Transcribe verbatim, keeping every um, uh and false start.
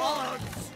odds!